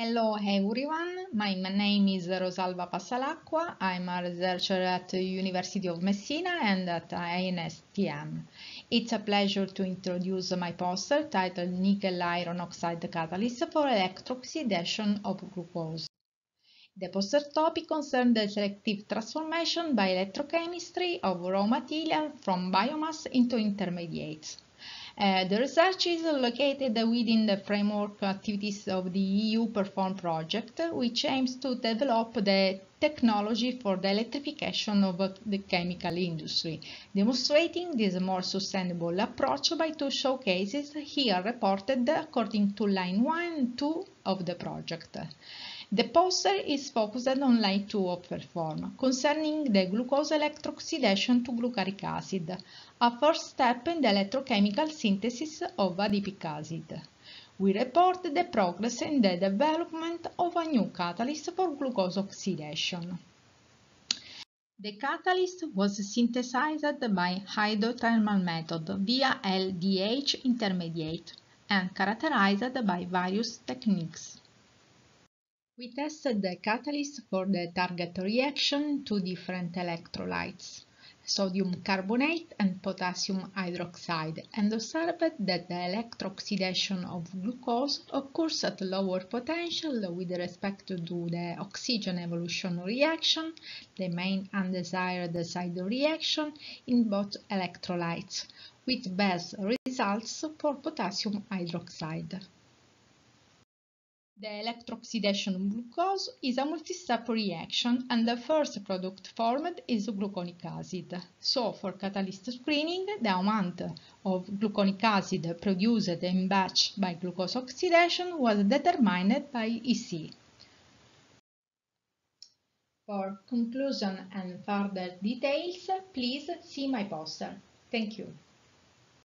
Hello everyone, my name is Rosalba Passalacqua. I'm a researcher at the University of Messina and at INSTM. It's a pleasure to introduce my poster titled Nickel Iron Oxide Catalyst for Electro-Oxidation of Glucose. The poster topic concerns the selective transformation by electrochemistry of raw material from biomass into intermediates. The research is located within the framework activities of the EU PERFORM project, which aims to develop the technology for the electrification of the chemical industry, demonstrating this more sustainable approach by two showcases here reported according to line 1 and 2 of the project. The poster is focused on line 2 of PERFORM, concerning the glucose electro-oxidation to glucaric acid, a first step in the electrochemical synthesis of adipic acid. We report the progress in the development of a new catalyst for glucose oxidation. The catalyst was synthesized by hydrothermal method via LDH intermediate and characterized by various techniques. We tested the catalyst for the target reaction to different electrolytes, sodium carbonate and potassium hydroxide, and observed that the electro-oxidation of glucose occurs at lower potential with respect to the oxygen evolution reaction, the main undesired side reaction, in both electrolytes, with best results for potassium hydroxide. The electro-oxidation of glucose is a multi-step reaction and the first product formed is gluconic acid. So, for catalyst screening, the amount of gluconic acid produced in batch by glucose oxidation was determined by EC. For conclusion and further details, please see my poster. Thank you.